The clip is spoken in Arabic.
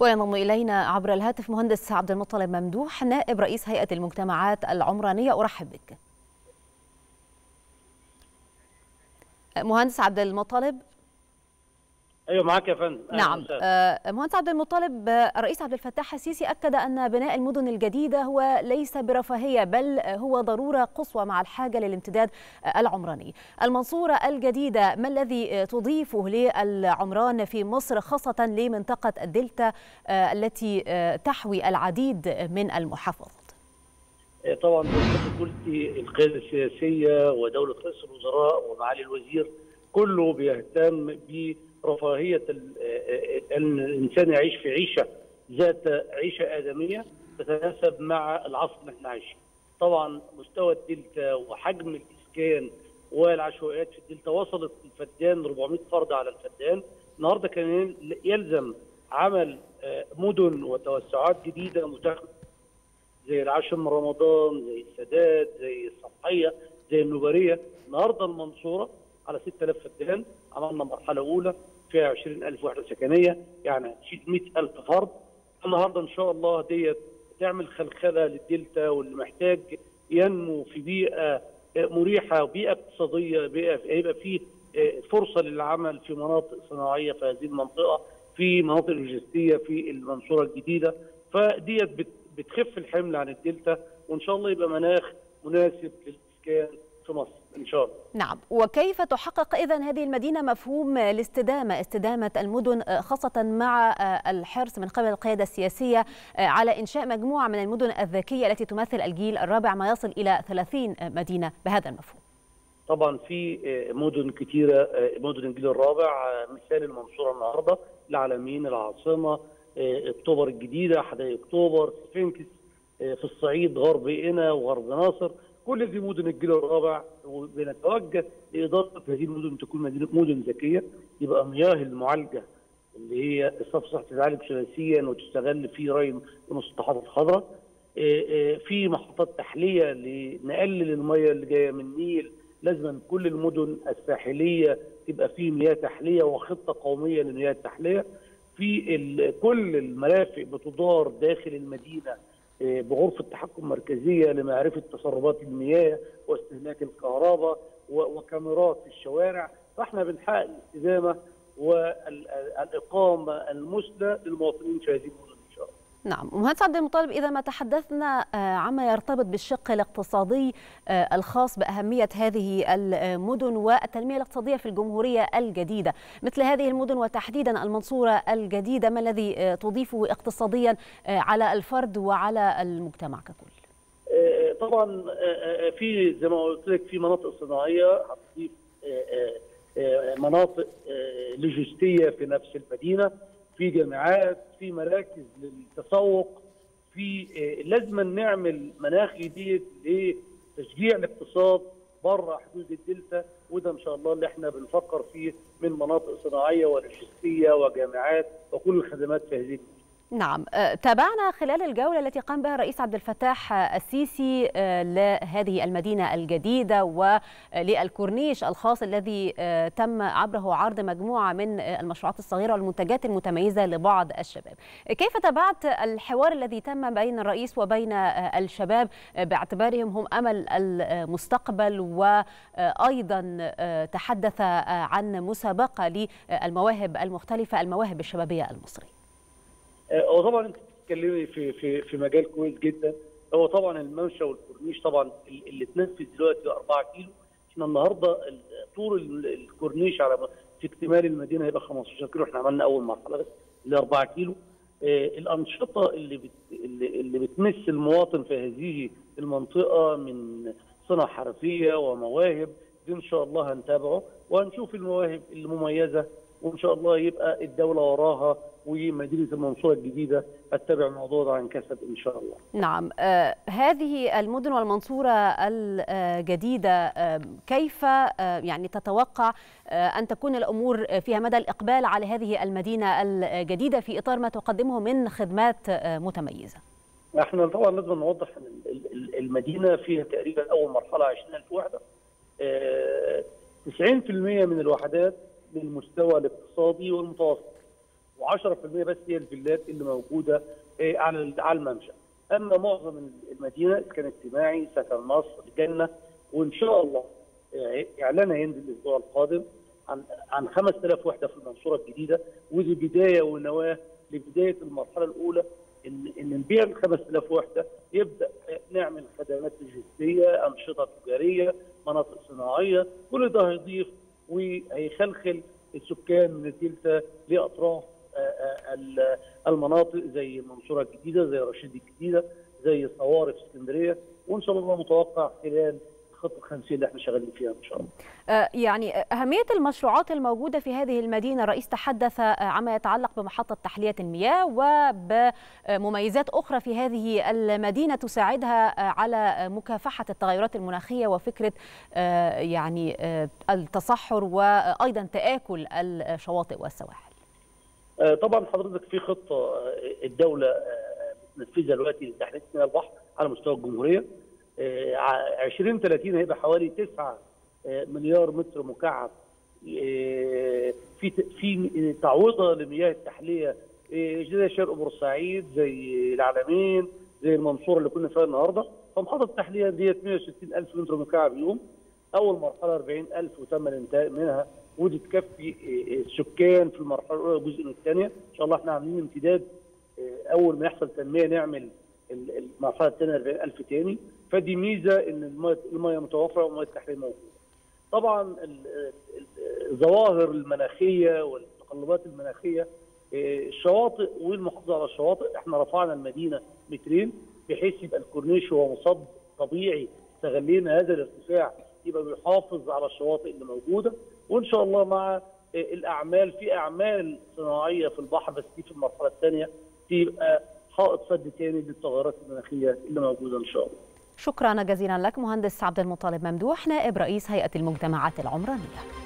وينضم إلينا عبر الهاتف مهندس عبد المطلب ممدوح نائب رئيس هيئة المجتمعات العمرانية. أرحب بك مهندس عبد المطلب. ايوه معاك يا فندم. نعم مهندس عبد المطلب، الرئيس عبد الفتاح السيسي أكد أن بناء المدن الجديدة هو ليس برفاهية بل هو ضرورة قصوى مع الحاجة للامتداد العمراني. المنصورة الجديدة ما الذي تضيفه للعمران في مصر، خاصة لمنطقة الدلتا التي تحوي العديد من المحافظات؟ طبعا بصفتي قلتي القيادة السياسية ودولة رئيس الوزراء ومعالي الوزير كله بيهتم ب رفاهية أن الإنسان يعيش في عيشة ذات عيشة آدمية تتناسب مع العصر اللي احنا عايشينه. طبعا مستوى الدلتا وحجم الإسكان والعشوائيات في الدلتا وصلت الفدان 400 فرد على الفدان. النهارده كان يلزم عمل مدن وتوسعات جديدة متاحة زي العاشر من رمضان، زي السادات، زي الصبحية، زي النجارية. النهارده المنصورة على 6000 فدان عملنا مرحلة أولى فيها 20000 وحده سكنيه، يعني تشيل 100000 فرد. النهارده ان شاء الله ديت تعمل خلخله للدلتا، واللي محتاج ينمو في بيئه مريحه وبيئه اقتصاديه، بيئه هيبقى فيه فرصه للعمل في مناطق صناعيه في هذه المنطقه، في مناطق لوجستيه في المنصوره الجديده، فديت بتخف الحمل عن الدلتا، وان شاء الله يبقى مناخ مناسب للاسكان في مصر إن شاء الله. نعم، وكيف تحقق إذن هذه المدينة مفهوم الاستدامة، استدامة المدن، خاصة مع الحرص من قبل القيادة السياسية على إنشاء مجموعة من المدن الذكية التي تمثل الجيل الرابع ما يصل إلى 30 مدينة بهذا المفهوم؟ طبعا في مدن كثيرة، مدن الجيل الرابع مثال المنصورة النهارده، العالمين، العاصمة اكتوبر الجديدة، حدائق اكتوبر، اسفنكس، في الصعيد غرب قنا وغرب ناصر. كل دي مدن الجيل الرابع، وبنتوجه لاداره هذه المدن تكون مدن ذكيه، يبقى مياه المعالجه اللي هي الصفصح تتعالج ثلاثيا وتستغل في ري المسطحات الخضراء، في محطات تحليه لنقلل المياه اللي جايه من النيل. لازم كل المدن الساحليه تبقى في مياه تحليه وخطه قوميه لمياه التحليه. في كل المرافق بتدار داخل المدينه بغرفة تحكم مركزية لمعرفة تسربات المياه واستهلاك الكهرباء وكاميرات في الشوارع. فاحنا بنحقق الاستدامة والإقامة المثلى للمواطنين في هذه المدن إن شاء الله. نعم مهندس عبد المطلب، إذا ما تحدثنا عما يرتبط بالشق الاقتصادي الخاص بأهمية هذه المدن والتنمية الاقتصادية في الجمهورية الجديدة، مثل هذه المدن وتحديدا المنصورة الجديدة ما الذي تضيفه اقتصاديا على الفرد وعلى المجتمع ككل؟ طبعا في زي ما قلت لك في مناطق صناعية هتضيف مناطق لوجستية في نفس المدينة، في جامعات، في مراكز للتسوق، في لازم نعمل مناخ جديد لتشجيع الاقتصاد بره حدود الدلتا، وده ان شاء الله اللي احنا بنفكر فيه من مناطق صناعيه ولوجستيه وجامعات وكل الخدمات في هذه. نعم، تابعنا خلال الجولة التي قام بها الرئيس عبد الفتاح السيسي لهذه المدينة الجديدة وللكورنيش الخاص الذي تم عبره عرض مجموعة من المشروعات الصغيرة والمنتجات المتميزة لبعض الشباب. كيف تابعت الحوار الذي تم بين الرئيس وبين الشباب باعتبارهم هم أمل المستقبل، وأيضا تحدث عن مسابقة للمواهب المختلفة، المواهب الشبابية المصرية؟ هو طبعا انت بتتكلمي في مجال كويس جدا. هو طبعا الممشى والكورنيش طبعا اللي اتنفذ دلوقتي 4 كيلو، احنا النهارده طول الكورنيش على في اكتمال المدينه هيبقى 15 كيلو، احنا عملنا اول مرحله بس اللي 4 كيلو. الانشطه اللي بتمس المواطن في هذه المنطقه من صنع حرفيه ومواهب، دي ان شاء الله هنتابعه وهنشوف المواهب المميزه، وان شاء الله يبقى الدوله وراها ومدينة المنصورة الجديدة أتبع الموضوع ده عن كسب إن شاء الله. نعم، هذه المدن والمنصورة الجديدة كيف يعني تتوقع أن تكون الأمور فيها مدى الإقبال على هذه المدينة الجديدة في إطار ما تقدمه من خدمات متميزة؟ احنا طبعا لازم نوضح أن المدينة فيها تقريبا أول مرحلة 20000 وحدة، 90% من الوحدات بالمستوى الاقتصادي والمتوسط، و10% بس هي الفيلات اللي موجوده على الممشى. اما معظم المدينه اسكان اجتماعي، سكن مصر، جنه. وان شاء الله اعلان هينزل الاسبوع القادم عن 5000 وحده في المنصوره الجديده، ودي بدايه ونواه لبدايه المرحله الاولى ان نبيع ال 5000 وحده، يبدا نعمل خدمات لوجستيه، انشطه تجاريه، مناطق صناعيه، كل ده هيضيف وهيخلخل السكان من الدلتا لاطراف المناطق زي المنصوره الجديده، زي رشيد الجديده، زي صوارف اسكندريه، وان شاء الله متوقع خلال الخطه 50 اللي احنا شغالين فيها ان شاء الله. يعني اهميه المشروعات الموجوده في هذه المدينه، الرئيس تحدث عما يتعلق بمحطه تحليه المياه وبمميزات اخرى في هذه المدينه تساعدها على مكافحه التغيرات المناخيه وفكره يعني التصحر وايضا تآكل الشواطئ والسواحل. طبعا حضرتك في خطه الدوله بتنفذها دلوقتي لتحليه مياه البحر على مستوى الجمهوريه. 2030 هيبقى حوالي 9 مليار متر مكعب في تعويضه لمياه التحليه زي شرق بورسعيد، زي العالمين، زي المنصوره اللي كنا فيها النهارده. فمحطه التحليه ديت 160000 متر مكعب يوم. اول مرحله 40000 وتم الانتهاء منها، ودي تكفي السكان في المرحله الاولى والجزء من الثانيه. ان شاء الله احنا عاملين امتداد، اول ما يحصل تنميه نعمل المرحله الثانيه 40000 تاني. فدي ميزه ان الميه متوفره والميه التحليه موجوده. طبعا الظواهر المناخيه والتقلبات المناخيه، الشواطئ والمحافظه على الشواطئ، احنا رفعنا المدينه مترين بحيث يبقى الكورنيش هو مصب طبيعي، استغلينا هذا الارتفاع يبقى بيحافظ على الشواطئ اللي موجوده. وان شاء الله مع الاعمال، في اعمال صناعيه في البحر بس دي في المرحله الثانيه، تبقى حائط سد ثاني للتغيرات المناخيه اللي موجوده ان شاء الله. شكرا جزيلا لك مهندس عبد المطلب ممدوح، نائب رئيس هيئة المجتمعات العمرانية.